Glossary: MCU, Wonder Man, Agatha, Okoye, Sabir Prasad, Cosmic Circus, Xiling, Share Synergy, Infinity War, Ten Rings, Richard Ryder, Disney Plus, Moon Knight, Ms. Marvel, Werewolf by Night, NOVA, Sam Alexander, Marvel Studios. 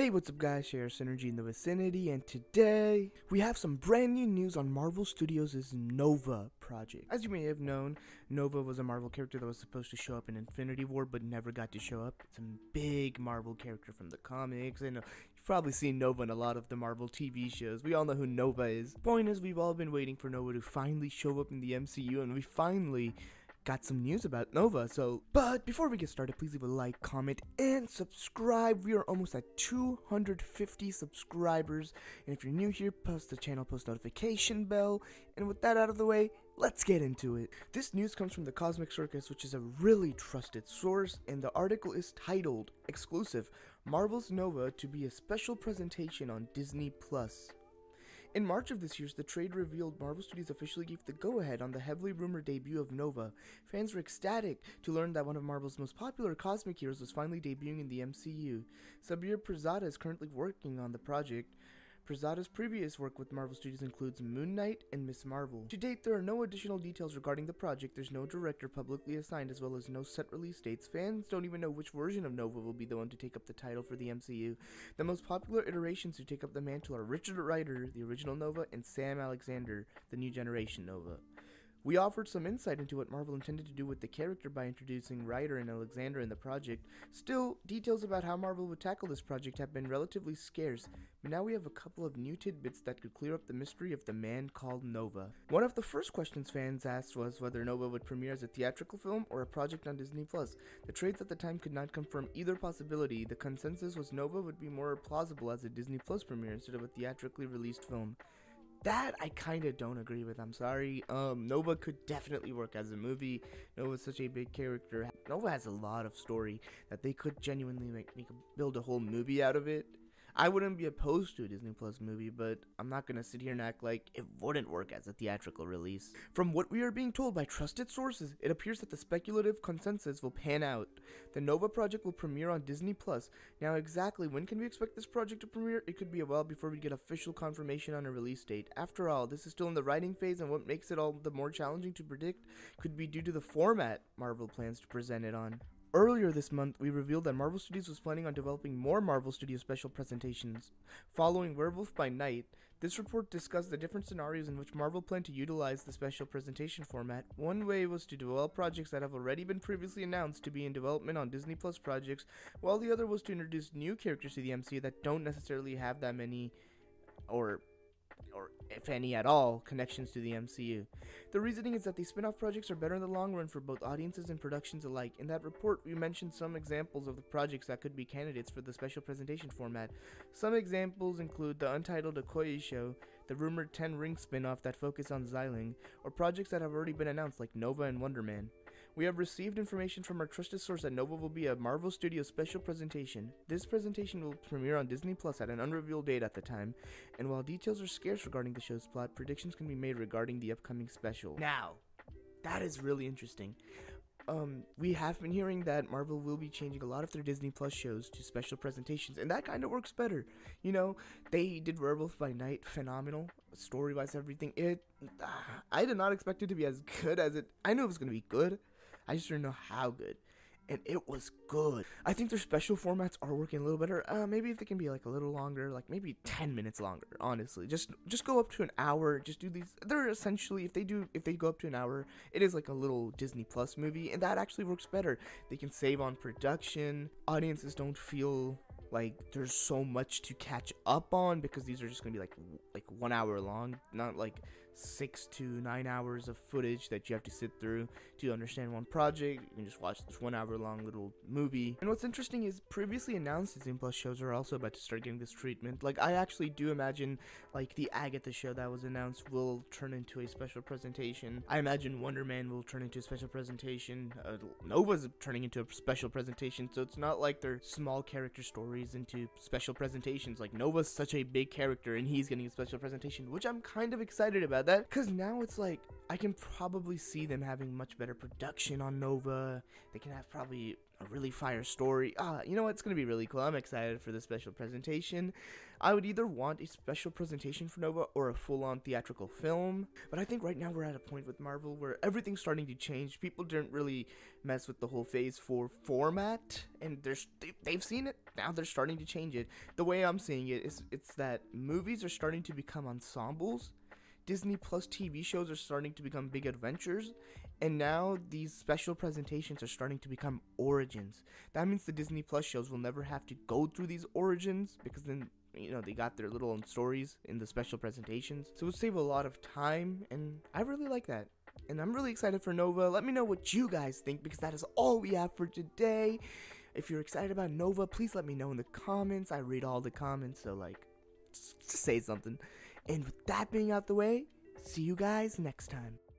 Hey, what's up guys, Share Synergy in the vicinity, and today we have some brand new news on Marvel Studios' NOVA project. As you may have known, NOVA was a Marvel character that was supposed to show up in Infinity War but never got to show up. It's a big Marvel character from the comics, and you've probably seen NOVA in a lot of the Marvel TV shows. We all know who NOVA is. Point is, we've all been waiting for NOVA to finally show up in the MCU, and we finally got some news about NOVA. But before we get started, please leave a like, comment, and subscribe. We are almost at 250 subscribers, and if you're new here, post the channel, post notification bell, and with that out of the way, let's get into it. This news comes from the Cosmic Circus, which is a really trusted source, and the article is titled, "Exclusive, Marvel's NOVA to be a special presentation on Disney Plus." In March of this year, the trade revealed Marvel Studios officially gave the go-ahead on the heavily rumored debut of NOVA. Fans were ecstatic to learn that one of Marvel's most popular cosmic heroes was finally debuting in the MCU. Sabir Prasad is currently working on the project. Prasad's previous work with Marvel Studios includes Moon Knight and Ms. Marvel. To date, there are no additional details regarding the project. There's no director publicly assigned, as well as no set release dates. Fans don't even know which version of NOVA will be the one to take up the title for the MCU. The most popular iterations to take up the mantle are Richard Ryder, the original NOVA, and Sam Alexander, the new generation NOVA. We offered some insight into what Marvel intended to do with the character by introducing Ryder and Alexander in the project. Still, details about how Marvel would tackle this project have been relatively scarce, but now we have a couple of new tidbits that could clear up the mystery of the man called NOVA. One of the first questions fans asked was whether NOVA would premiere as a theatrical film or a project on Disney Plus. The trades at the time could not confirm either possibility. The consensus was NOVA would be more plausible as a Disney Plus premiere instead of a theatrically released film. That I kind of don't agree with, I'm sorry. NOVA could definitely work as a movie. NOVA is such a big character. NOVA has a lot of story that they could genuinely build a whole movie out of it. I wouldn't be opposed to a Disney Plus movie, but I'm not gonna sit here and act like it wouldn't work as a theatrical release. From what we are being told by trusted sources, it appears that the speculative consensus will pan out. The NOVA project will premiere on Disney Plus. Now exactly when can we expect this project to premiere? It could be a while before we get official confirmation on a release date. After all, this is still in the writing phase, and what makes it all the more challenging to predict could be due to the format Marvel plans to present it on. Earlier this month, we revealed that Marvel Studios was planning on developing more Marvel Studios special presentations. Following Werewolf by Night, this report discussed the different scenarios in which Marvel planned to utilize the special presentation format. One way was to develop projects that have already been previously announced to be in development on Disney Plus projects, while the other was to introduce new characters to the MCU that don't necessarily have that many, or if any at all, connections to the MCU. The reasoning is that these spin-off projects are better in the long run for both audiences and productions alike. In that report, we mentioned some examples of the projects that could be candidates for the special presentation format. Some examples include the untitled Okoye show, the rumored Ten Rings spin-off that focus on Xiling, or projects that have already been announced like NOVA and Wonder Man. We have received information from our trusted source that NOVA will be a Marvel Studios special presentation. This presentation will premiere on Disney Plus at an unrevealed date at the time, and while details are scarce regarding the show's plot, predictions can be made regarding the upcoming special. Now, that is really interesting. We have been hearing that Marvel will be changing a lot of their Disney Plus shows to special presentations, and that kind of works better. You know, they did Werewolf by Night, phenomenal, story-wise, everything. I did not expect it to be as good as it, I knew it was going to be good, I just didn't know how good, and it was good. I think their special formats are working a little better. Maybe if they can be like a little longer, like maybe 10 minutes longer, honestly. Just go up to an hour, just do these. They're essentially, if they go up to an hour, it is like a little Disney Plus movie, and that actually works better. They can save on production. Audiences don't feel like there's so much to catch up on, because these are just gonna be like 1 hour long, not like 6 to 9 hours of footage that you have to sit through to understand one project. You can just watch this 1 hour long little movie. And what's interesting is previously announced Disney Plus shows are also about to start getting this treatment. Like, I actually do imagine like the Agatha show that was announced will turn into a special presentation. I imagine Wonder Man will turn into a special presentation. Nova's turning into a special presentation, so it's not like they're small character stories into special presentations. Like, Nova's such a big character, and he's getting a special presentation, which I'm kind of excited about that, because now it's like I can probably see them having much better production on Nova. They can have probably a really fire story. You know what? It's going to be really cool. I'm excited for the special presentation. I would either want a special presentation for NOVA or a full-on theatrical film. But I think right now we're at a point with Marvel where everything's starting to change. People didn't really mess with the whole Phase 4 format, and they've seen it. Now they're starting to change it. The way I'm seeing it is it's that movies are starting to become ensembles. Disney Plus TV shows are starting to become big adventures, and now these special presentations are starting to become origins. That means the Disney Plus shows will never have to go through these origins, because then, you know, they got their little own stories in the special presentations. So it would save a lot of time, and I really like that. And I'm really excited for NOVA. Let me know what you guys think, because that is all we have for today. If you're excited about NOVA, please let me know in the comments. I read all the comments, so like, just say something. And with that being out the way, see you guys next time.